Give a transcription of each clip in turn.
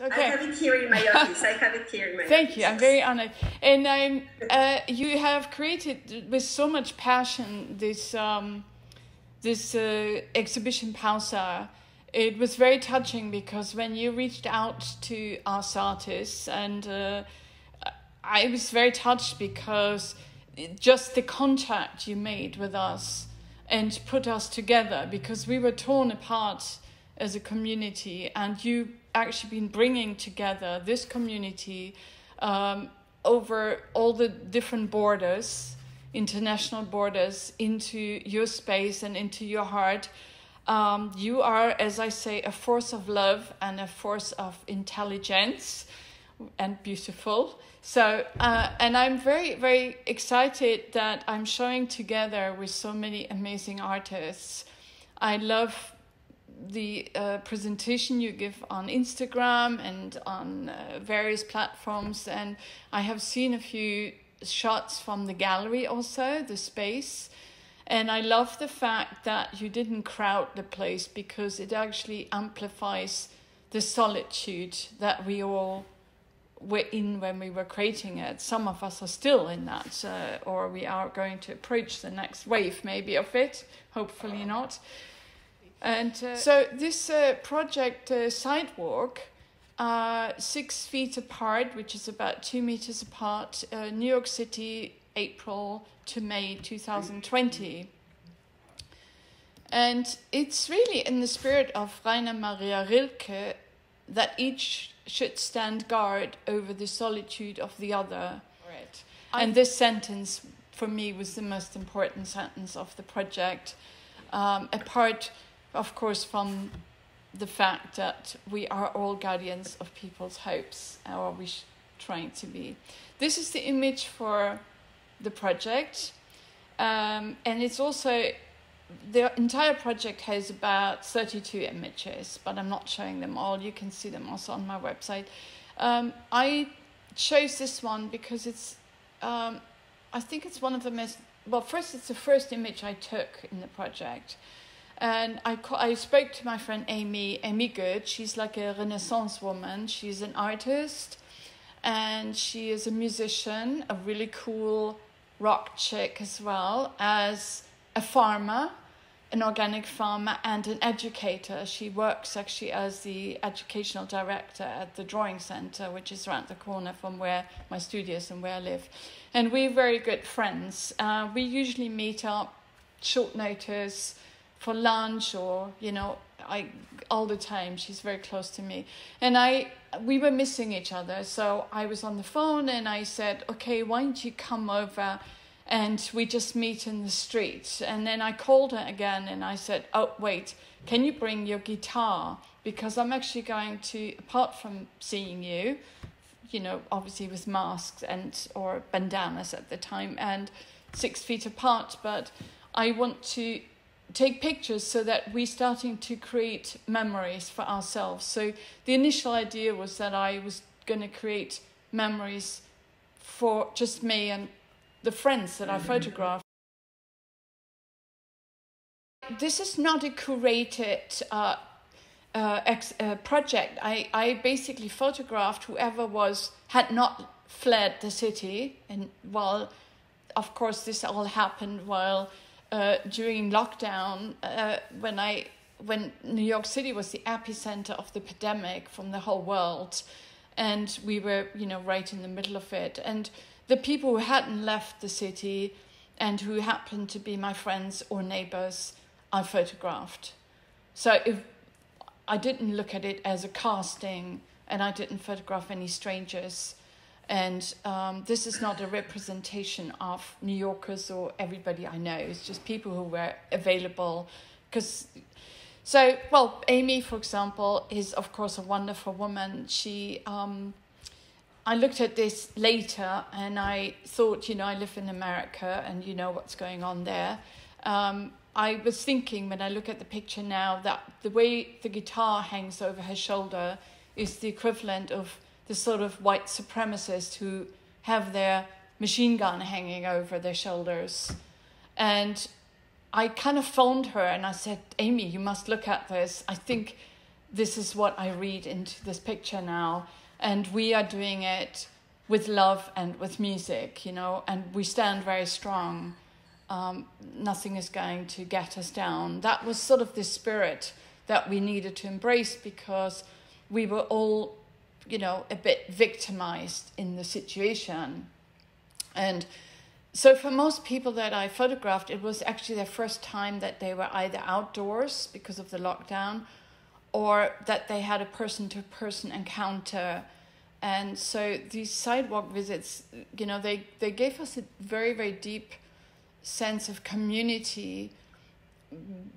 Yes. Okay. I have it here in my office. Thank you. I'm very honored. And I'm. You have created with so much passion this exhibition, Pausa. It was very touching because when you reached out to us artists, and I was very touched because just the contact you made with us and put us together, because we were torn apart as a community, and you actually been bringing together this community over all the different borders, international borders, into your space and into your heart. You are, as I say, a force of love and a force of intelligence and beautiful. So, and I'm very, very excited that I'm showing together with so many amazing artists. I love the presentation you give on Instagram and on various platforms. And I have seen a few shots from the gallery also, the space. And I love the fact that you didn't crowd the place, because it actually amplifies the solitude that we all were in when we were creating it. Some of us are still in that, or we are going to approach the next wave maybe of it, hopefully not. And so this project, Sidewalk, 6 feet apart, which is about 2 meters apart, New York City, April to May 2020. And it's really in the spirit of Rainer Maria Rilke that each should stand guard over the solitude of the other. Right. And this sentence, for me, was the most important sentence of the project, apart, of course, from the fact that we are all guardians of people's hopes, or we trying to be. This is the image for the project, and it's also, the entire project has about 32 images, but I'm not showing them all. You can see them also on my website. I chose this one because it's, I think it's one of the most, well, first, it's the first image I took in the project. And I spoke to my friend Amy Good. She's like a Renaissance woman. She's an artist, and she is a musician, a really cool rock chick, as well as a farmer, an organic farmer, and an educator. She works actually as the educational director at the Drawing Center, which is around the corner from where my studio is and where I live. And we're very good friends. We usually meet up short notice for lunch, or, you know, all the time. She's very close to me. And we were missing each other. So I was on the phone and I said, okay, why don't you come over and we just meet in the street? And then I called her again and I said, oh, wait, can you bring your guitar? Because I'm actually going to, apart from seeing you, you know, obviously with masks and or bandanas at the time and 6 feet apart, but I want to take pictures so that we're starting to create memories for ourselves. So the initial idea was that I was going to create memories for just me and the friends that I photographed. This is not a curated project. I basically photographed whoever had not fled the city. And while, of course, this all happened while during lockdown, when New York City was the epicenter of the pandemic from the whole world, and we were, you know, right in the middle of it. And the people who hadn't left the city and who happened to be my friends or neighbors, I photographed. So I didn't look at it as a casting, and I didn't photograph any strangers. And this is not a representation of New Yorkers or everybody I know. It's just people who were available. So, well, Amy, for example, is, of course, a wonderful woman. She, I looked at this later and I thought, you know, I live in America and you know what's going on there. I was thinking when I look at the picture now that the way the guitar hangs over her shoulder is the equivalent of the sort of white supremacists who have their machine gun hanging over their shoulders. And I kind of phoned her and I said, Amy, you must look at this. I think this is what I read into this picture now. And we are doing it with love and with music, you know, and we stand very strong. Nothing is going to get us down. That was sort of the spirit that we needed to embrace, because we were all, you know, a bit victimized in the situation. And so for most people that I photographed, it was actually their first time that they were either outdoors because of the lockdown, or that they had a person-to-person encounter. And so these sidewalk visits, you know, they gave us a very, very deep sense of community,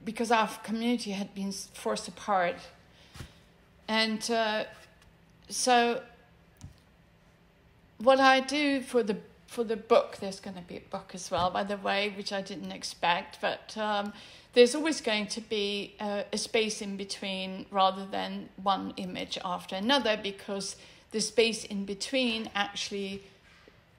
because our community had been forced apart. And so what I do for the book, there's going to be a book as well, by the way, which I didn't expect, but there's always going to be a space in between rather than one image after another, because the space in between actually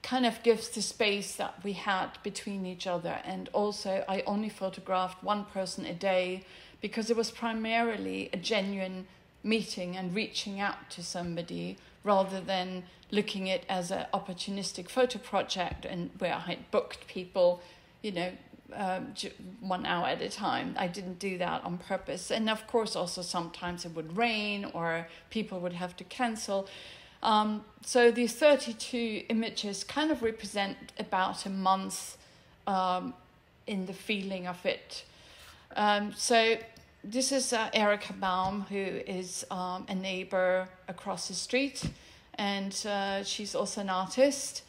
kind of gives the space that we had between each other. And also I only photographed one person a day, because it was primarily a genuine meeting and reaching out to somebody, rather than looking at it as an opportunistic photo project, and where I had booked people, you know, 1 hour at a time. I didn't do that on purpose. And of course, also sometimes it would rain or people would have to cancel. So these 32 images kind of represent about a month in the feeling of it. So this is Erica Baum, who is a neighbor across the street, and she's also an artist.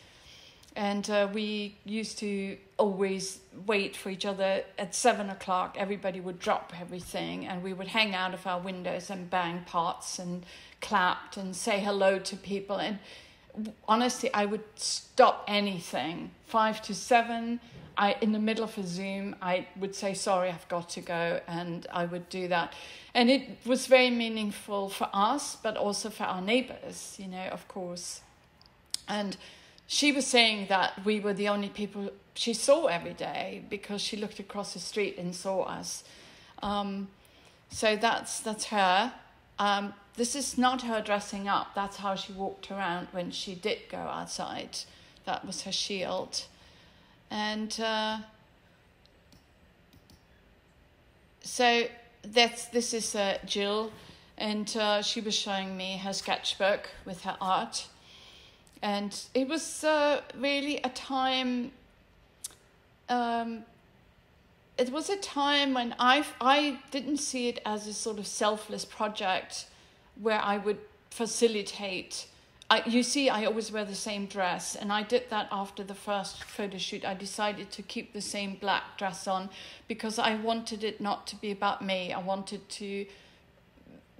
And we used to always wait for each other at 7 o'clock. Everybody would drop everything, and we would hang out of our windows and bang pots and clapped and say hello to people. And honestly, I would stop anything. 5 to 7, in the middle of a Zoom, I would say, sorry, I've got to go, and I would do that. And it was very meaningful for us, but also for our neighbors, you know, of course. And she was saying that we were the only people she saw every day, because she looked across the street and saw us. So that's her. This is not her dressing up. That's how she walked around when she did go outside. That was her shield. And so this is Jill, and she was showing me her sketchbook with her art. And it was really a time, it was a time when I didn't see it as a sort of selfless project where I would facilitate. You see, I always wear the same dress, and I did that after the first photo shoot. I decided to keep the same black dress on, because I wanted it not to be about me. I wanted to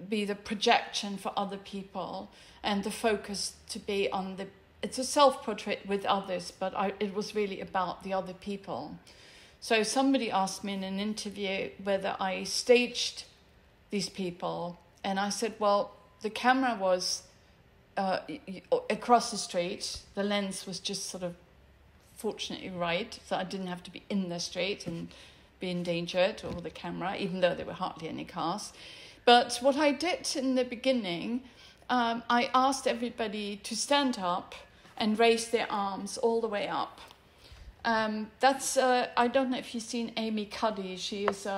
be the projection for other people, and the focus to be on the, it's a self-portrait with others, but it was really about the other people. So somebody asked me in an interview whether I staged these people, and I said, well, the camera was across the street, the lens was just sort of fortunately right, so I didn't have to be in the street and be endangered, or the camera, even though there were hardly any cars. But what I did in the beginning, I asked everybody to stand up and raise their arms all the way up. That's I don't know if you've seen Amy Cuddy. She is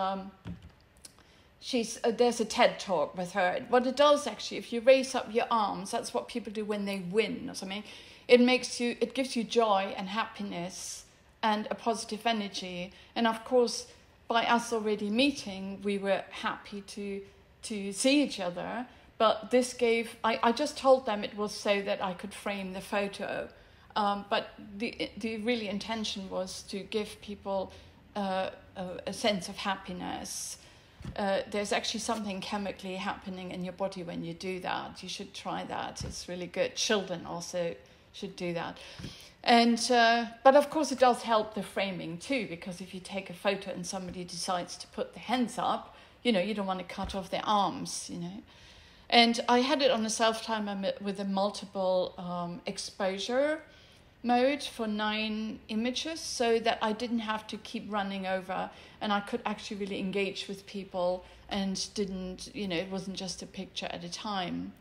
there's a TED talk with her. What it does actually, if you raise up your arms, that's what people do when they win or something. It gives you joy and happiness and a positive energy. And of course, by us already meeting, we were happy to see each other. But this gave, I just told them it was so that I could frame the photo. But the really intention was to give people a sense of happiness. There's actually something chemically happening in your body when you do that. You should try that. It's really good. Children also should do that. And but of course, it does help the framing too, because if you take a photo and somebody decides to put their hands up, you know, you don't want to cut off their arms, you know. And I had it on a self-timer with a multiple exposure. mode for 9 images so that I didn't have to keep running over, and I could actually really engage with people and didn't, you know, it wasn't just a picture at a time.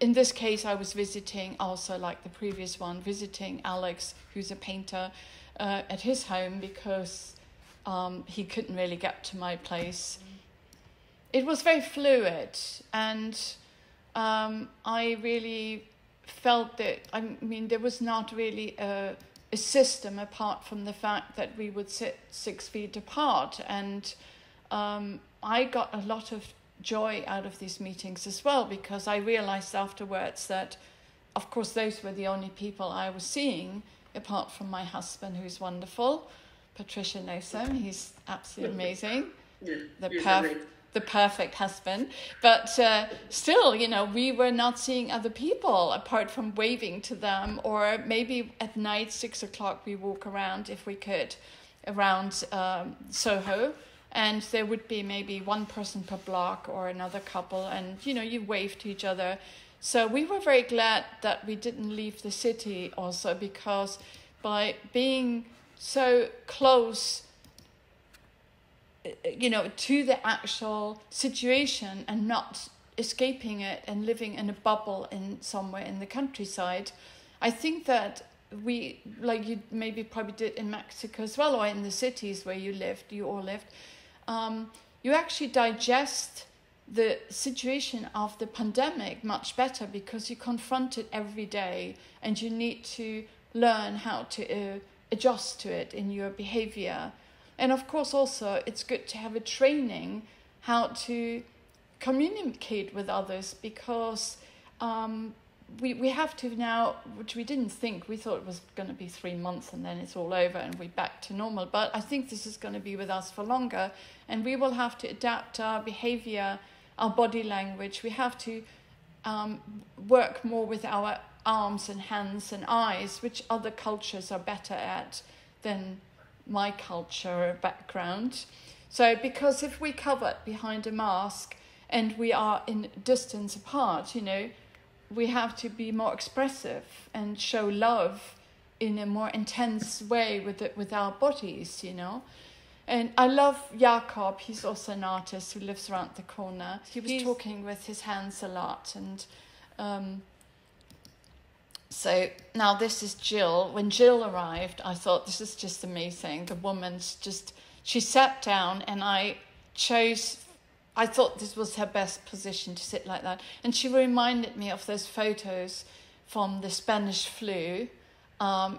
In this case, I was visiting also, like the previous one, visiting Alex, who's a painter, at his home because he couldn't really get to my place. It was very fluid, and I really felt that, I mean, there was not really a system apart from the fact that we would sit 6 feet apart, and I got a lot of joy out of these meetings as well, because I realized afterwards that, of course, those were the only people I was seeing apart from my husband, who's wonderful, Patricia Nason. He's absolutely amazing, the perfect husband, but still, you know, we were not seeing other people apart from waving to them, or maybe at night, 6 o'clock, we walk around, if we could, around Soho, and there would be maybe one person per block or another couple, and, you know, you wave to each other. So we were very glad that we didn't leave the city also, because by being so close, you know, to the actual situation and not escaping it and living in a bubble in somewhere in the countryside, I think that we, like you maybe probably did in Mexico as well, or in the cities where you lived, you all lived, you actually digest the situation of the pandemic much better because you confront it every day and you need to learn how to adjust to it in your behavior. And of course, also, it's good to have a training how to communicate with others, because we have to now, which we didn't think, we thought it was going to be 3 months and then it's all over and we're back to normal. But I think this is going to be with us for longer, and we will have to adapt our behavior, our body language. We have to work more with our arms and hands and eyes, which other cultures are better at than my culture background. So, because if we covered behind a mask and we are in distance apart, you know, we have to be more expressive and show love in a more intense way with our bodies, you know. And I love Jakob. He's also an artist who lives around the corner. He was talking with his hands a lot, and so now this is Jill. When Jill arrived, I thought, this is just amazing. The woman's just, she sat down, and I thought this was her best position to sit like that. And she reminded me of those photos from the Spanish flu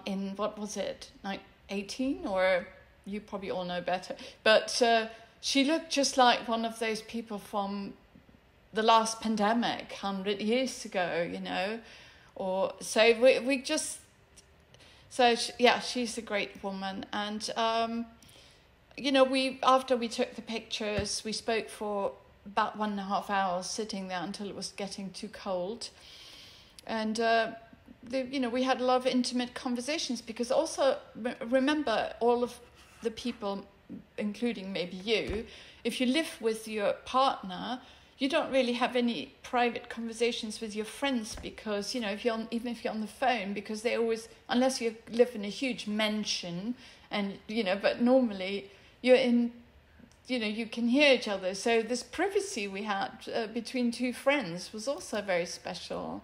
in, what was it, 1918? Or you probably all know better. But she looked just like one of those people from the last pandemic 100 years ago, you know. Or so we just, so she, yeah, she's a great woman. And you know, we, after we took the pictures, we spoke for about 1.5 hours sitting there until it was getting too cold, and you know, we had a lot of intimate conversations, because also remember, all of the people, including maybe you, if you live with your partner, you don't really have any private conversations with your friends, because, you know, if you're on, even if you're on the phone, because they always, unless you live in a huge mansion, and, you know, but normally you're in, you know, you can hear each other. So this privacy we had between two friends was also very special.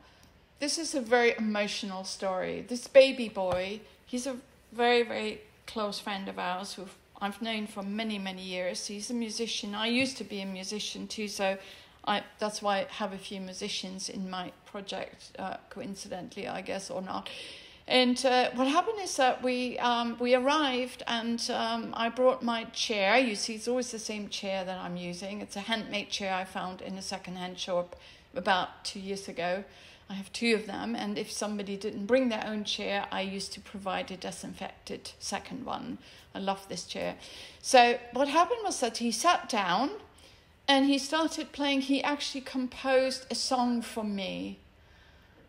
This is a very emotional story. This baby boy, he's a very, very close friend of ours who I've known for many, many years. He's a musician. I used to be a musician too, so that's why I have a few musicians in my project, coincidentally, I guess, or not. And what happened is that we arrived, and I brought my chair. You see, it's always the same chair that I'm using. It's a handmade chair I found in a secondhand shop about 2 years ago. I have 2 of them, and if somebody didn't bring their own chair, I used to provide a disinfected second one. I love this chair. So what happened was that he sat down and he started playing. He actually composed a song for me,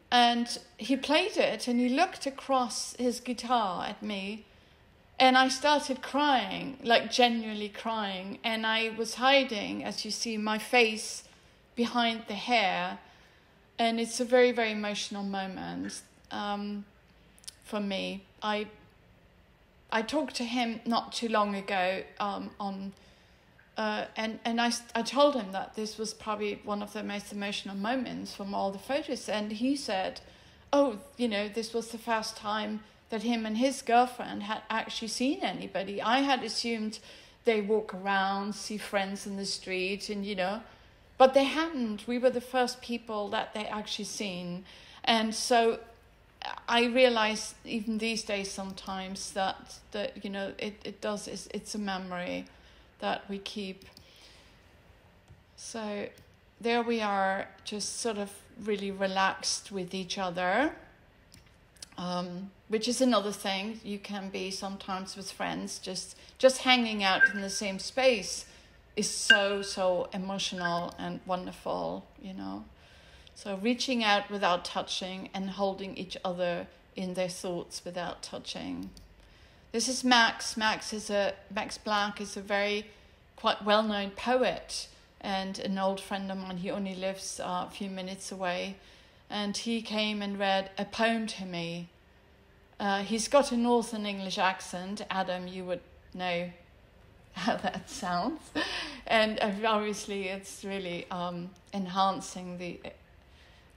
and he played it, and he looked across his guitar at me, and I started crying, like genuinely crying, and I was hiding, as you see, my face behind the hair. And it's a very, very emotional moment. for me. I talked to him not too long ago and I told him that this was probably one of the most emotional moments from all the photos, and he said, oh, you know, this was the first time that him and his girlfriend had actually seen anybody. I had assumed they walk around, see friends in the street, and, you know, but they hadn't. We were the first people that they actually seen. And so I realize even these days sometimes that you know, it's a memory that we keep. So there we are, just sort of really relaxed with each other, which is another thing you can be sometimes with friends. Just hanging out in the same space is so emotional and wonderful, you know. So reaching out without touching and holding each other in their thoughts without touching. This is Max. Max Black is a very quite well-known poet and an old friend of mine. He only lives a few minutes away. And he came and read a poem to me. He's got a Northern English accent. Adam, you would know how that sounds. And obviously it's really enhancing the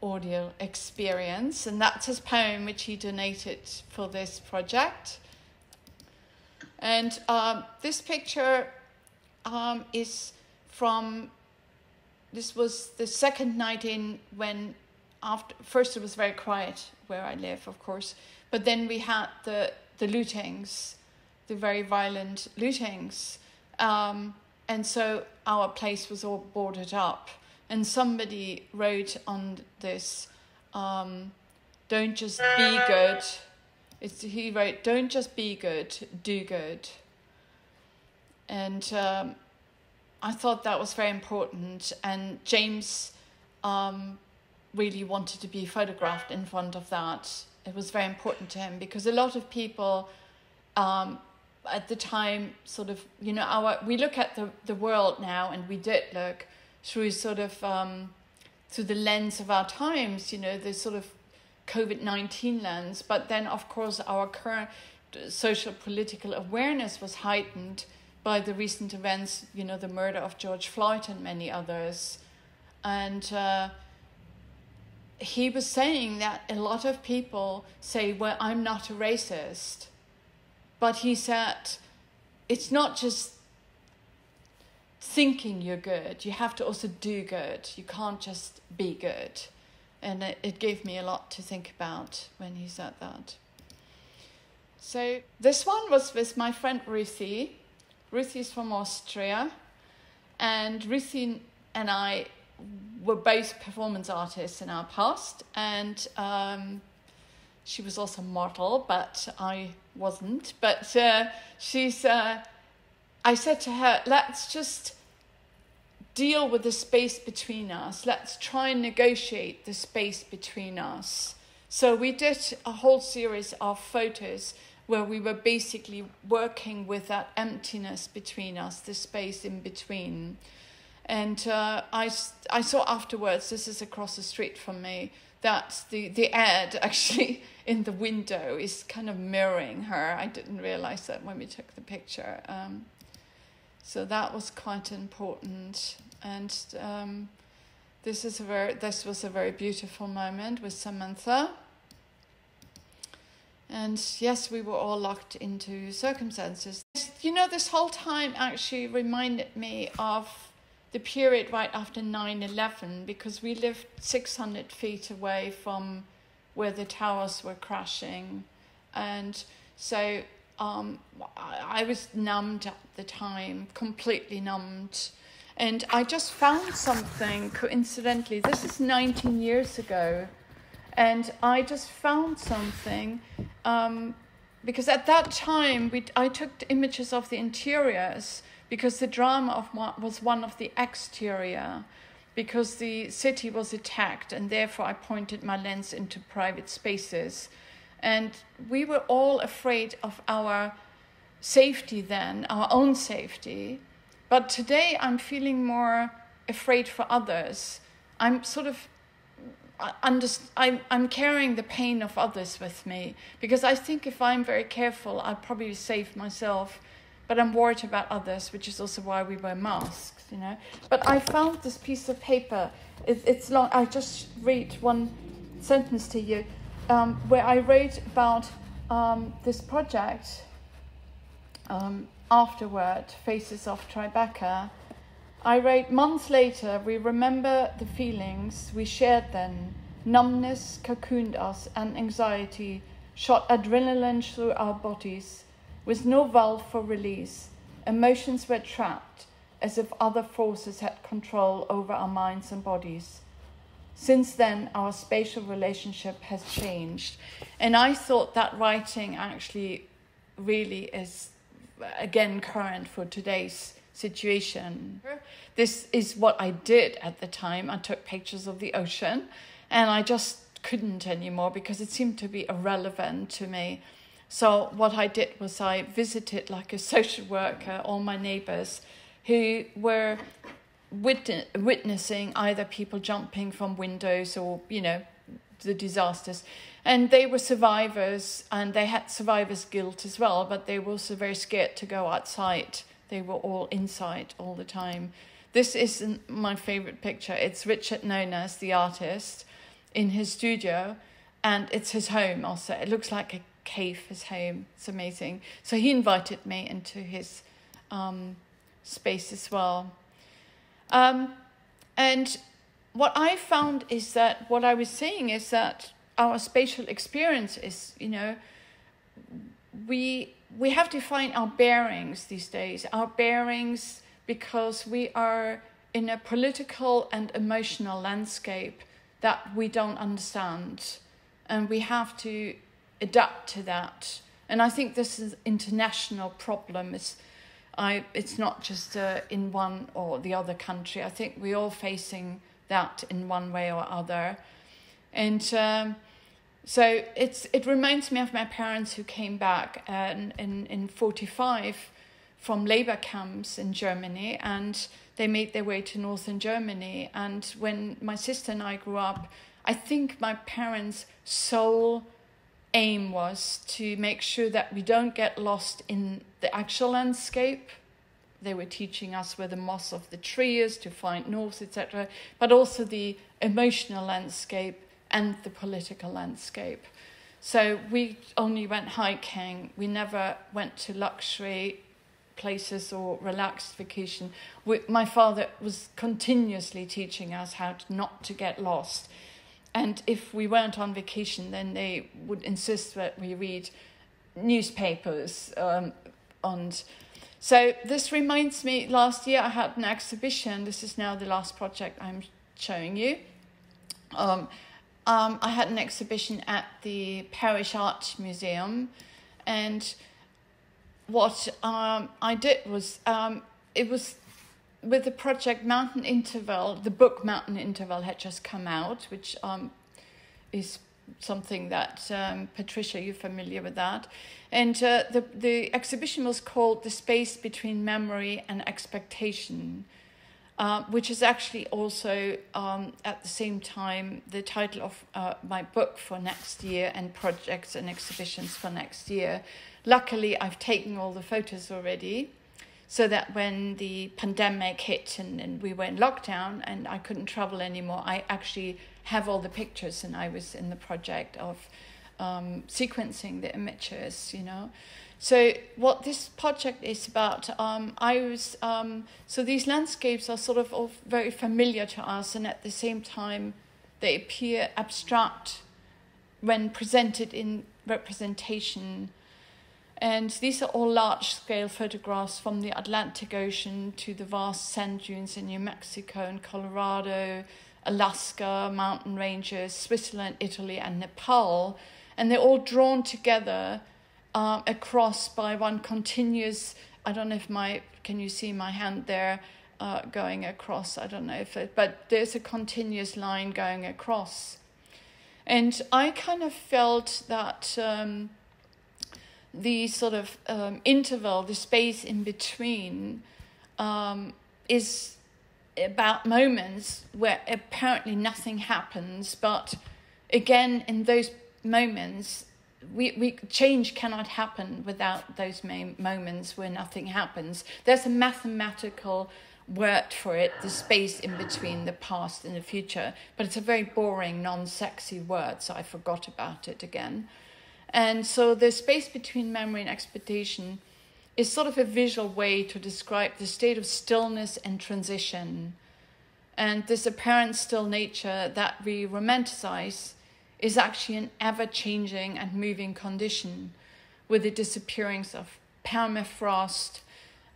audio experience, and that's his poem which he donated for this project. And this picture is from, this was the second night in, when after first it was very quiet where I live, of course, but then we had the lootings, the very violent lootings, and so our place was all boarded up. And somebody wrote on this, don't just be good. He wrote, don't just be good, do good. And I thought that was very important. And James really wanted to be photographed in front of that. It was very important to him because a lot of people at the time sort of, you know, we look at the world now, and we did look through sort of through the lens of our times, you know, the sort of COVID-19 lens. But then, of course, our current social political awareness was heightened by the recent events, you know, the murder of George Floyd and many others. And he was saying that a lot of people say, well, I'm not a racist. But he said, it's not just thinking you're good, you have to also do good. You can't just be good. And it gave me a lot to think about when he said that. So this one was with my friend Ruthie. Ruthie's from Austria, and Ruthie and I were both performance artists in our past, and she was also a model, but I wasn't. But I said to her, let's just deal with the space between us. Let's try and negotiate the space between us. So we did a whole series of photos where we were basically working with that emptiness between us, the space in between. And I saw afterwards, this is across the street from me, that the ad actually in the window is kind of mirroring her. I didn't realize that when we took the picture. So that was quite important. And this was a very beautiful moment with Samantha. And yes, we were all locked into circumstances. You know, this whole time actually reminded me of the period right after 9/11, because we lived 600 feet away from where the towers were crashing. And so I was numbed at the time, completely numbed. And I just found something, coincidentally. This is 19 years ago. And I just found something, because at that time, I took images of the interiors, because the drama of was one of the exterior, because the city was attacked, and therefore I pointed my lens into private spaces. And we were all afraid of our safety then, our own safety. But today I'm feeling more afraid for others. I'm sort of, I'm carrying the pain of others with me, because I think if I'm very careful, I'll probably save myself, but I'm worried about others, which is also why we wear masks, you know. But I found this piece of paper. It's long. I just read one sentence to you, where I wrote about this project afterward, Faces of TriBeCa. I wrote, months later, we remember the feelings we shared then. Numbness cocooned us, and anxiety shot adrenaline through our bodies with no valve for release. Emotions were trapped, as if other forces had control over our minds and bodies. Since then, our spatial relationship has changed. And I thought that writing actually really is, again, current for today's situation. This is what I did at the time. I took pictures of the ocean, and I just couldn't anymore because it seemed to be irrelevant to me. So what I did was I visited, like a social worker, all my neighbors who were witnessing either people jumping from windows or, you know, the disasters. And they were survivors, and they had survivor's guilt as well, but they were also very scared to go outside. They were all inside all the time. This isn't my favorite picture. It's Richard Nonas, the artist, in his studio, and it's his home also. It looks like a cave, his home. It's amazing. So he invited me into his space as well. And what I found is that what I was saying is that our spatial experience is, you know, we have to find our bearings these days, our bearings, because we are in a political and emotional landscape that we don't understand, and we have to adapt to that. And I think this is an international problem. It's not just in one or the other country. I think we're all facing that in one way or other. And so it reminds me of my parents who came back in 45 from labor camps in Germany, and they made their way to northern Germany. And when my sister and I grew up, I think my parents' sole aim was to make sure that we don't get lost in the actual landscape. They were teaching us where the moss of the tree is, to find north, etc., but also the emotional landscape and the political landscape. So we only went hiking. We never went to luxury places or relaxed vacation. My father was continuously teaching us how not to get lost. And if we weren't on vacation, then they would insist that we read newspapers. So this reminds me, last year I had an exhibition. This is now the last project I'm showing you. I had an exhibition at the Parrish Art Museum, and what I did was, it was with the project Mountain Interval. The book Mountain Interval had just come out, which is something that, Patricia, you're familiar with that. And the exhibition was called The Space Between Memory and Expectation, which is actually also at the same time the title of my book for next year, and projects and exhibitions for next year. Luckily, I've taken all the photos already, so that when the pandemic hit and we were in lockdown and I couldn't travel anymore, I actually have all the pictures, and I was in the project of sequencing the images, you know. So what this project is about, so these landscapes are sort of all very familiar to us, and at the same time they appear abstract when presented in representation. And these are all large-scale photographs from the Atlantic Ocean to the vast sand dunes in New Mexico and Colorado, Alaska, mountain ranges, Switzerland, Italy, and Nepal. And they're all drawn together across by one continuous, I don't know if can you see my hand there going across? I don't know if but there's a continuous line going across. And I kind of felt that the sort of interval, the space in between, is about moments where apparently nothing happens, but again, in those moments, we change cannot happen without those moments where nothing happens. There's a mathematical word for it, the space in between the past and the future, but it's a very boring, non-sexy word, so I forgot about it again. And so the space between memory and expectation is sort of a visual way to describe the state of stillness and transition. And this apparent still nature that we romanticize is actually an ever-changing and moving condition, with the disappearance of permafrost,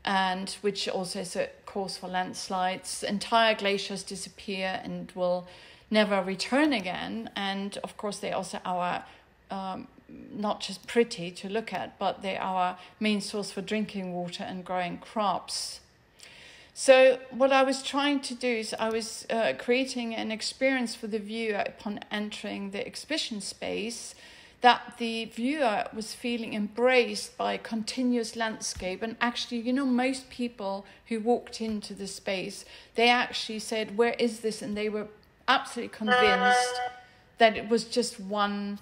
and which also is a cause for landslides. Entire glaciers disappear and will never return again. And of course, they also are not just pretty to look at, but they are our main source for drinking water and growing crops. So what I was trying to do is I was creating an experience for the viewer upon entering the exhibition space, that the viewer was feeling embraced by a continuous landscape. And actually, you know, most people who walked into the space, they actually said, "Where is this?" And they were absolutely convinced that it was just one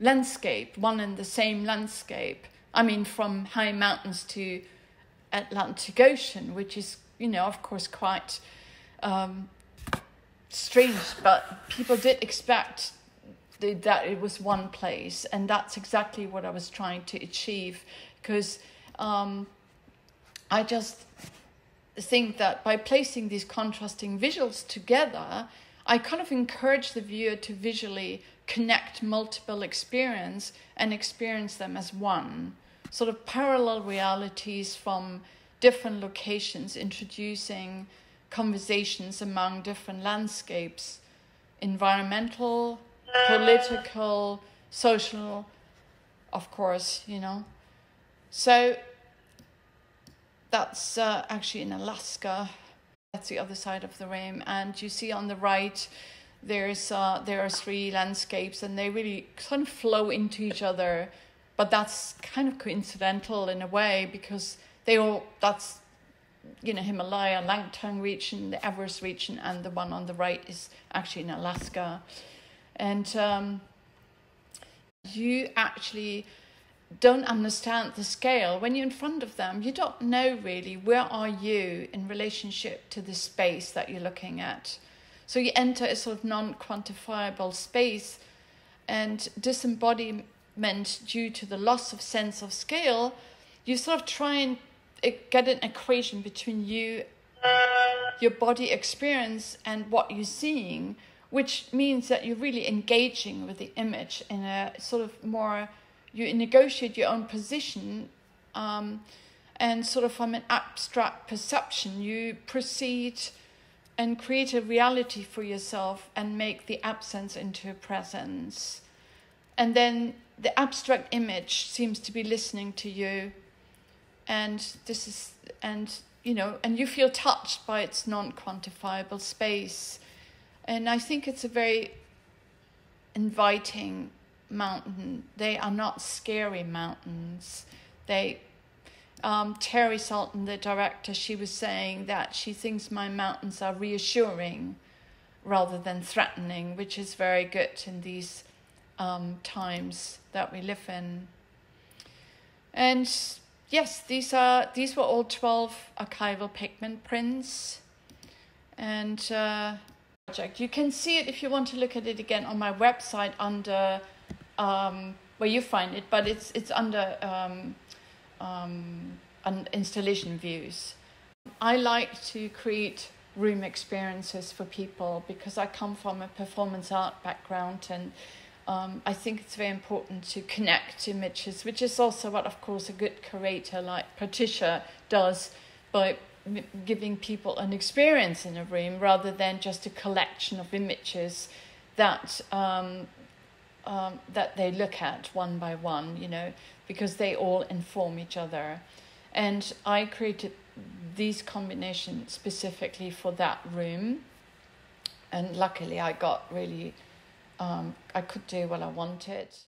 landscape, one and the same landscape. I mean, from high mountains to Atlantic Ocean, which is, you know, of course, quite strange, but people did expect that it was one place, and that's exactly what I was trying to achieve, because I just think that by placing these contrasting visuals together, I kind of encourage the viewer to visually connect multiple experiences and experience them as one, sort of parallel realities from different locations, introducing conversations among different landscapes, environmental, political, social, of course, you know. So that's actually in Alaska. That's the other side of the rim, and you see on the right there's there are three landscapes, and they really kind of flow into each other, but that's kind of coincidental in a way, because they all, that's, you know, Himalaya, Langtang region, the Everest region, and the one on the right is actually in Alaska. And you actually don't understand the scale. When you're in front of them, you don't know really where are you in relationship to the space that you're looking at. So you enter a sort of non-quantifiable space, and disembodiment due to the loss of sense of scale, you sort of try and get an equation between you, your body experience, and what you're seeing, which means that you're really engaging with the image in a sort of more, you negotiate your own position, and sort of from an abstract perception, you proceed and create a reality for yourself and make the absence into a presence. And then the abstract image seems to be listening to you. And this is, and you know, and you feel touched by its non-quantifiable space. And I think it's a very inviting mountain. They are not scary mountains. They, Terry Salton, the director, she was saying that she thinks my mountains are reassuring rather than threatening, which is very good in these times that we live in. And yes, these were all 12 archival pigment prints, and you can see it if you want to look at it again on my website under where you find it, but it's under installation views. I like to create room experiences for people because I come from a performance art background, and I think it's very important to connect images, which is also what, of course, a good curator like Patricia does by giving people an experience in a room rather than just a collection of images that that they look at one by one, you know, because they all inform each other. And I created these combinations specifically for that room, and luckily I got really I could do what I wanted.